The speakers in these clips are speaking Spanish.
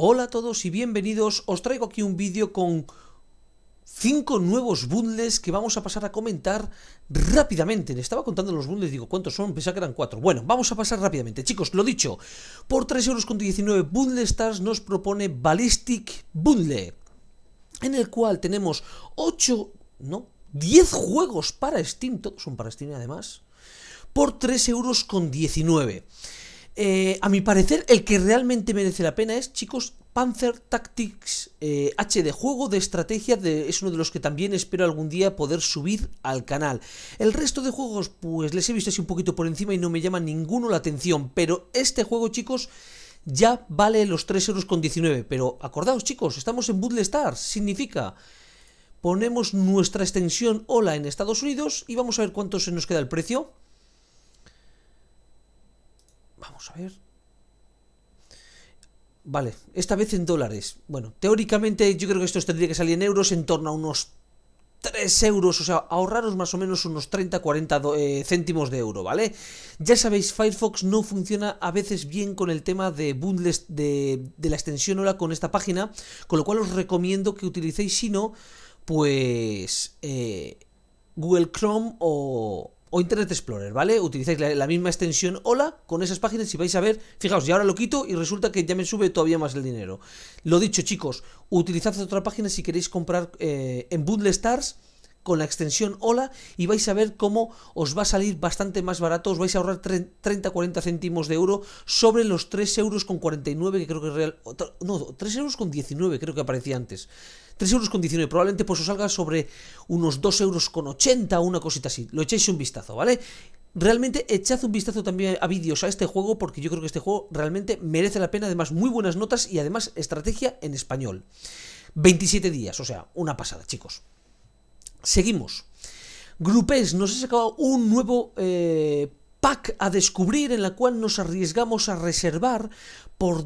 Hola a todos y bienvenidos, os traigo aquí un vídeo con 5 nuevos bundles que vamos a pasar a comentar rápidamente. Le estaba contando los bundles, digo, ¿cuántos son? Pensaba que eran 4. Bueno, vamos a pasar rápidamente. Chicos, lo dicho, por 3,19 €, Bundle Stars nos propone Ballistic Bundle, en el cual tenemos 10 juegos para Steam, todos son para Steam además, por 3,19 €. A mi parecer, el que realmente merece la pena es, chicos, Panzer Tactics HD, juego de estrategia, es uno de los que también espero algún día poder subir al canal. El resto de juegos, pues les he visto así un poquito por encima y no me llama ninguno la atención, pero este juego, chicos, ya vale los 3,19 €. Pero acordaos, chicos, estamos en Bundle Stars, significa... Ponemos nuestra extensión Hola en Estados Unidos y vamos a ver cuánto se nos queda el precio. Vamos a ver. Vale, esta vez en dólares. Bueno, teóricamente yo creo que esto tendría que salir en euros, en torno a unos 3 €. O sea, ahorraros más o menos unos 30-40 céntimos de euro, ¿vale? Ya sabéis, Firefox no funciona a veces bien con el tema de bundles de la extensión Hola con esta página, con lo cual os recomiendo que utilicéis, si no... pues Google Chrome o Internet Explorer, ¿vale? Utilizáis la misma extensión Hola con esas páginas y vais a ver, fijaos, y ahora lo quito y resulta que ya me sube todavía más el dinero. Lo dicho, chicos, utilizad otra página si queréis comprar en Bundle Stars con la extensión Hola y vais a ver cómo os va a salir bastante más barato, os vais a ahorrar 30-40 céntimos de euro sobre los 3,49 € que creo que es real... No, 3,19 € creo que aparecía antes. 3,19 €, probablemente pues os salga sobre unos 2,80 €, una cosita así. Lo echáis un vistazo, ¿vale? Realmente echad un vistazo también a vídeos a este juego, porque yo creo que este juego realmente merece la pena. Además, muy buenas notas y además estrategia en español. 27 días, o sea, una pasada, chicos. Seguimos. Groupees nos ha sacado un nuevo pack a descubrir, en la cual nos arriesgamos a reservar por...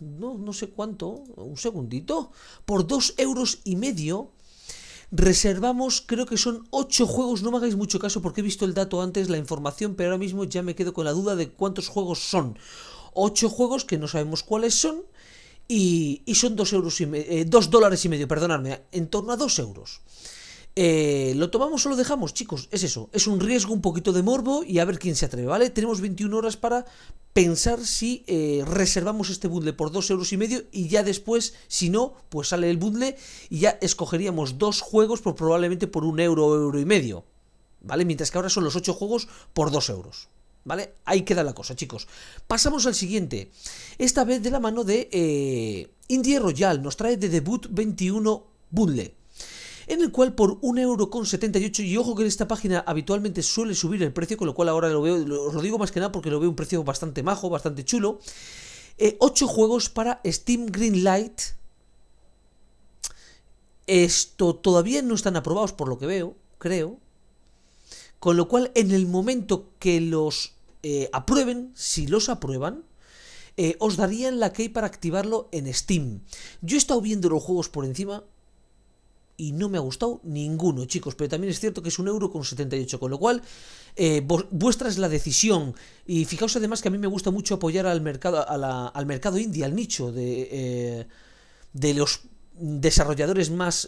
no sé cuánto, un segundito, por 2,5 €, reservamos, creo que son 8 juegos, no me hagáis mucho caso porque he visto el dato antes, la información, pero ahora mismo ya me quedo con la duda de cuántos juegos son. 8 juegos que no sabemos cuáles son y son 2,5 $, perdonadme, en torno a 2 €. ¿Lo tomamos o lo dejamos, chicos? Es eso, es un riesgo, un poquito de morbo y a ver quién se atreve, ¿vale? Tenemos 21 horas para pensar si reservamos este bundle por 2,5 € y ya después, si no, pues sale el bundle y ya escogeríamos 2 juegos por probablemente por 1 € o 1,5 €, ¿vale? Mientras que ahora son los 8 juegos por 2 €, ¿vale? Ahí queda la cosa, chicos. Pasamos al siguiente, esta vez de la mano de Indie Royale, nos trae de debut 21 bundle, en el cual por 1,78 €, y ojo que en esta página habitualmente suele subir el precio, con lo cual ahora lo veo, os lo digo más que nada porque lo veo un precio bastante majo, bastante chulo. 8 juegos para Steam Greenlight. Esto todavía no están aprobados por lo que veo, creo. Con lo cual en el momento que los aprueben, si los aprueban, os darían la key para activarlo en Steam. Yo he estado viendo los juegos por encima... y no me ha gustado ninguno, chicos, pero también es cierto que es 1,78 €, con lo cual vuestra es la decisión. Y fijaos además que a mí me gusta mucho apoyar al mercado, al mercado indie, al nicho de los desarrolladores más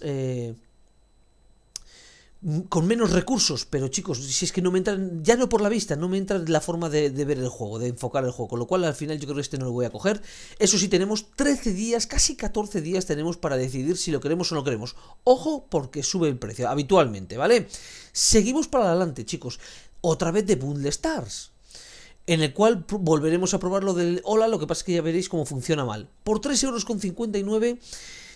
con menos recursos. Pero chicos, si es que no me entran, ya no por la vista, no me entra la forma de ver el juego, de enfocar el juego, con lo cual al final yo creo que este no lo voy a coger. Eso sí, tenemos 13 días, casi 14 días tenemos para decidir si lo queremos o no queremos. Ojo, porque sube el precio habitualmente, ¿vale? Seguimos para adelante, chicos, otra vez de Bundle Stars, en el cual volveremos a probar lo del Hola, lo que pasa es que ya veréis cómo funciona mal. Por 3,59 €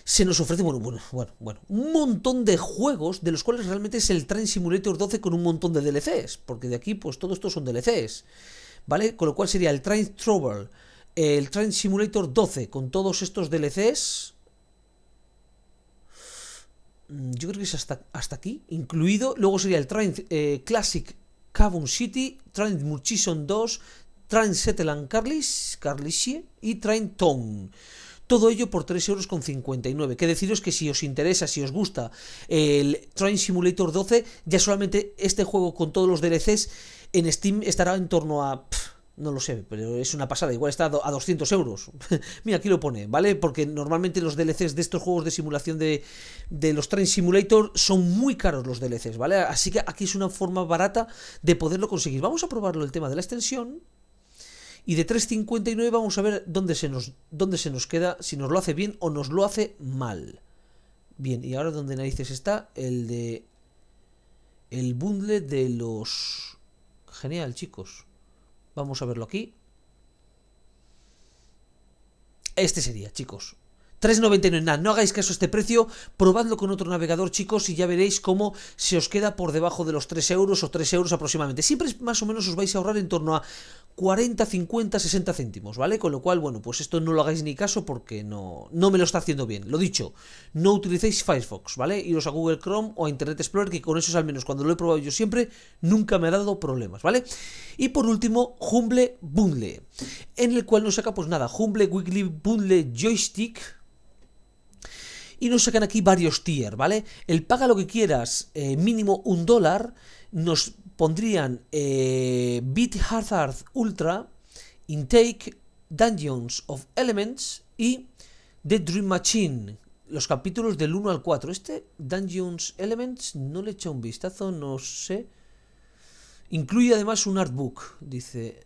se nos ofrece un montón de juegos, de los cuales realmente es el Train Simulator 12 con un montón de DLCs, porque de aquí pues todos estos son DLCs, ¿vale? Con lo cual sería el Train Trouble, el Train Simulator 12 con todos estos DLCs. Yo creo que es hasta aquí incluido. Luego sería el Train Classic Caboon City, Train Murchison 2, Train Settel and Carlish y Train Tong. Todo ello por 3,59 €. Que deciros que si os interesa, si os gusta el Train Simulator 12, ya solamente este juego con todos los DLCs en Steam estará en torno a No lo sé, pero es una pasada. Igual está a 200 euros. Mira, aquí lo pone, ¿vale? Porque normalmente los DLCs de estos juegos de simulación de los Train Simulator son muy caros los DLCs, ¿vale? Así que aquí es una forma barata de poderlo conseguir. Vamos a probarlo el tema de la extensión. Y de 3,59 vamos a ver dónde se nos queda, si nos lo hace bien o nos lo hace mal. Bien, y ahora donde narices está el de... el bundle de los... Genial, chicos. Vamos a verlo aquí. Este sería, chicos, 3,99. Nada, no hagáis caso a este precio. Probadlo con otro navegador, chicos, y ya veréis cómo se os queda por debajo de los 3 euros o 3 euros aproximadamente. Siempre más o menos os vais a ahorrar en torno a 40, 50, 60 céntimos, ¿vale? Con lo cual, bueno, pues esto no lo hagáis ni caso porque no me lo está haciendo bien. Lo dicho, no utilicéis Firefox, ¿vale? Iros a Google Chrome o a Internet Explorer, que con esos, al menos cuando lo he probado yo siempre, nunca me ha dado problemas, ¿vale? Y por último, Humble Bundle, en el cual nos saca, pues nada, Humble Weekly Bundle Joystick. Y nos sacan aquí varios tier, ¿vale? El paga lo que quieras, mínimo $1, nos pondrían Beat Hazard Ultra, Intake, Dungeons of Elements y The Dream Machine, los capítulos del 1 al 4. Este Dungeons Elements no le he echado un vistazo, no sé. Incluye además un artbook, dice...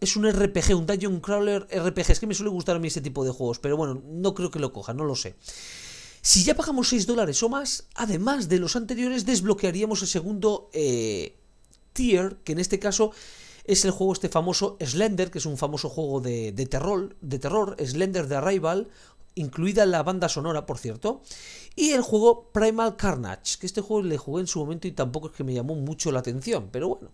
Es un RPG, un Dungeon Crawler RPG. Es que me suele gustar a mí este tipo de juegos, pero bueno, no creo que lo coja, no lo sé. Si ya pagamos $6 o más, además de los anteriores, desbloquearíamos el segundo tier, que en este caso es el juego este famoso Slender, que es un famoso juego de terror, Slender The Arrival, incluida la banda sonora, por cierto, y el juego Primal Carnage, que este juego le jugué en su momento y tampoco es que me llamó mucho la atención, pero bueno.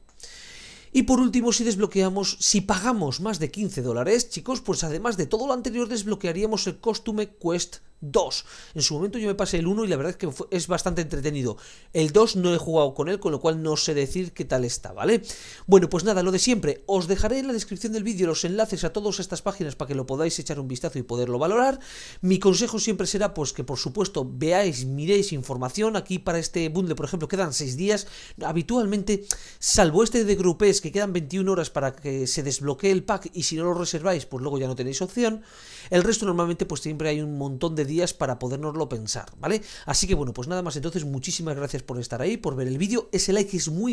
Y por último, si pagamos más de $15, chicos, pues además de todo lo anterior desbloquearíamos el Costume Quest 2. En su momento yo me pasé el 1 y la verdad es que es bastante entretenido. El 2 no he jugado con él, con lo cual no sé decir qué tal está, ¿vale? Bueno, pues nada, lo de siempre. Os dejaré en la descripción del vídeo los enlaces a todas estas páginas para que lo podáis echar un vistazo y poderlo valorar. Mi consejo siempre será, pues, que por supuesto veáis, miréis información. Aquí para este bundle, por ejemplo, quedan 6 días. Habitualmente, salvo este de Groupees, que quedan 21 horas para que se desbloquee el pack, y si no lo reserváis, pues luego ya no tenéis opción. El resto normalmente pues siempre hay un montón de días para podérnoslo pensar, ¿vale? Así que bueno, pues nada más entonces, muchísimas gracias por estar ahí, por ver el vídeo. Ese like es muy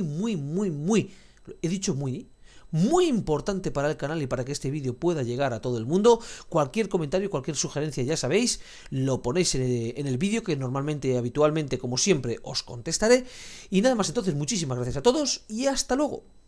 importante para el canal y para que este vídeo pueda llegar a todo el mundo. Cualquier comentario, cualquier sugerencia, ya sabéis, lo ponéis en el vídeo, que normalmente, habitualmente, como siempre, os contestaré. Y nada más entonces, muchísimas gracias a todos y hasta luego.